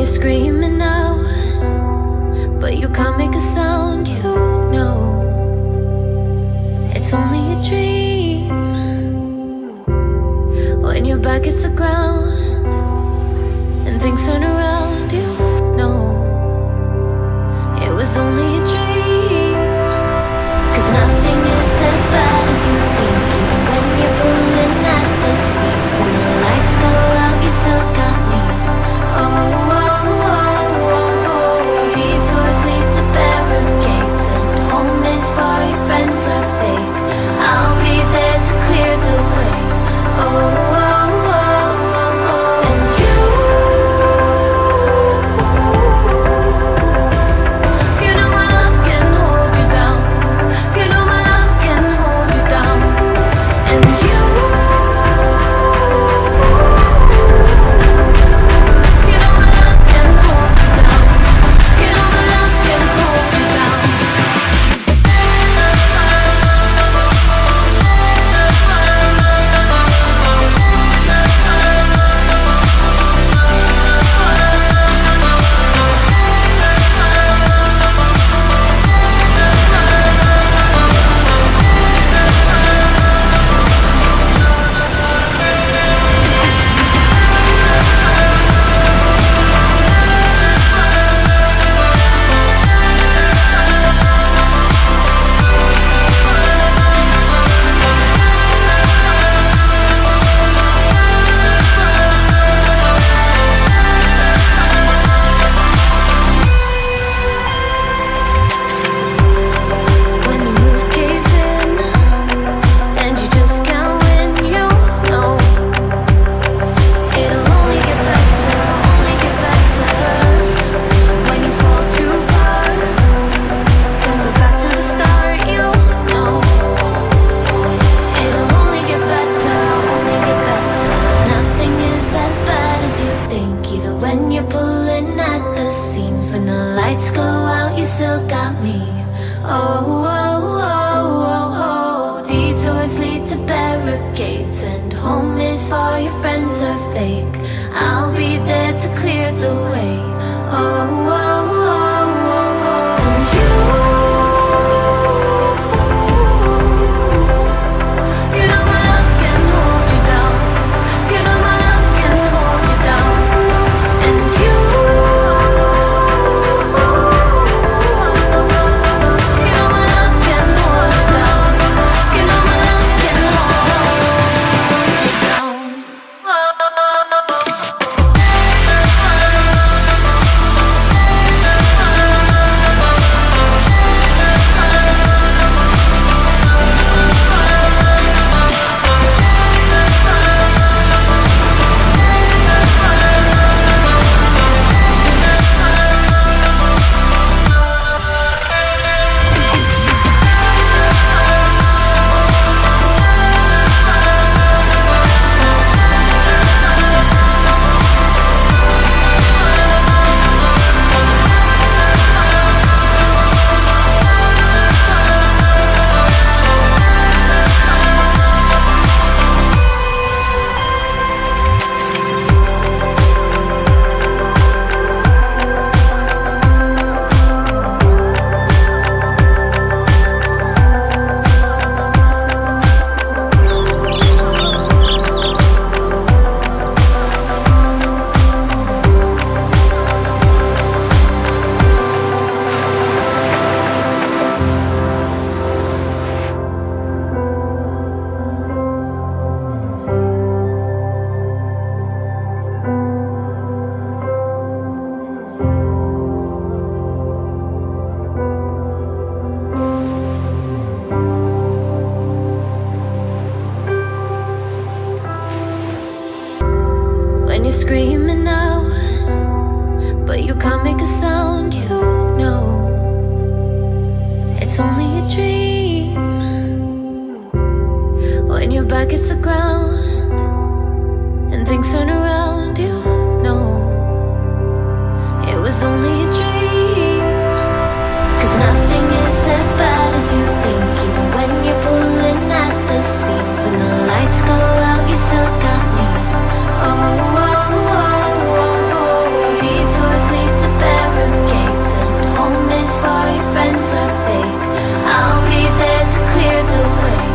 Screaming out, but you can't make a sound, you know. It's only a dream. When your back hits the ground and things turn around, you know it was only a dream. 'Cause nothing is as bad as you think. Even when you're pulling at the seams, when the lights go out, you still got me. Oh, all your friends are fake. I'll be there to clear the way. Oh, screaming out, but you can't make a sound, you know. It's only a dream. When your back hits the ground and things turn around, you know. It was only a dream. 'Cause nothing is as bad as you think. Even when you're pulling at the seams, when the lights go out, you still got me. Oh, oh. For your friends are fake, I'll be there to clear the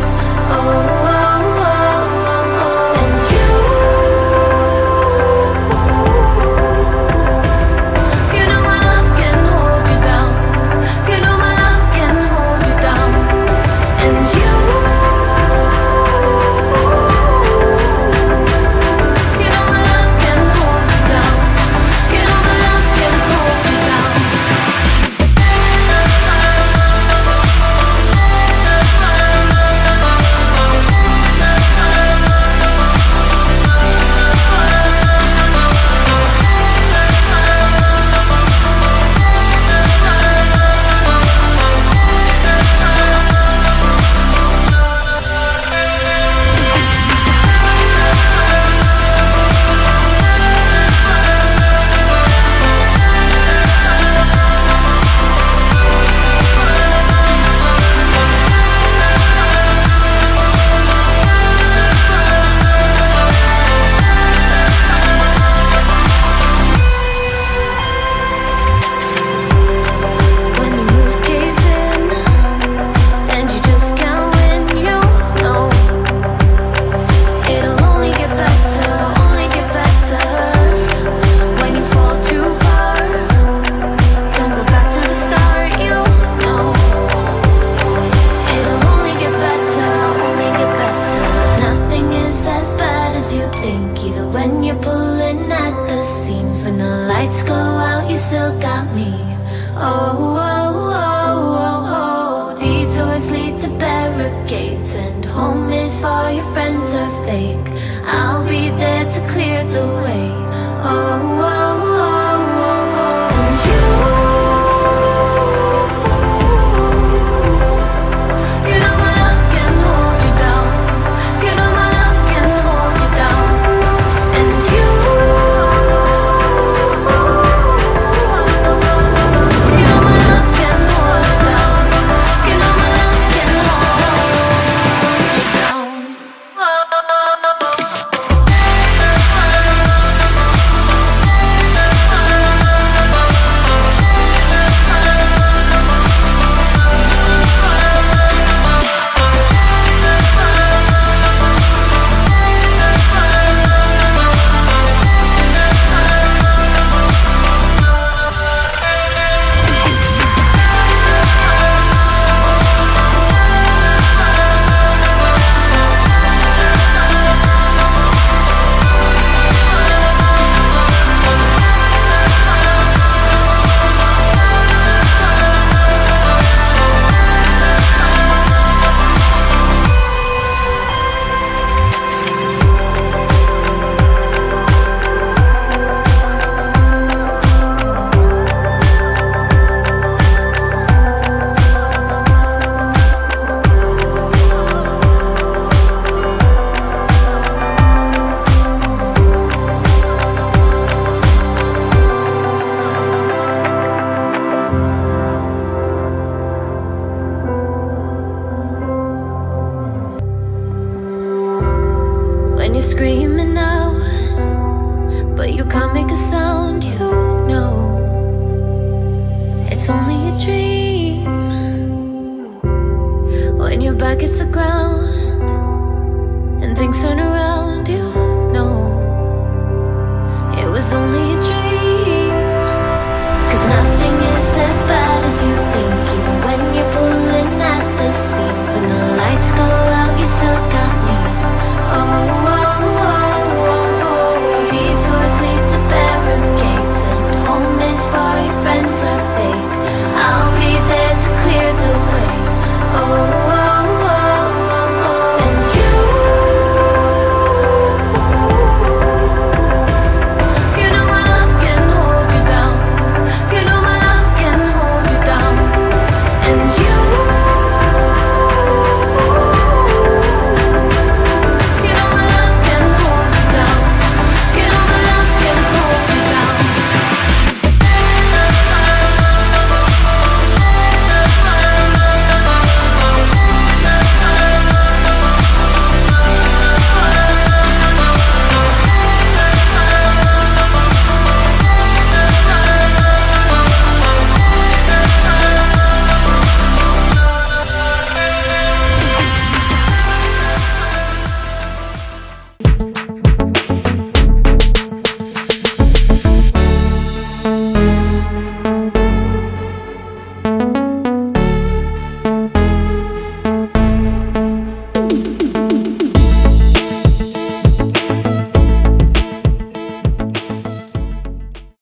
way. Oh, only a dream. When your back hits the ground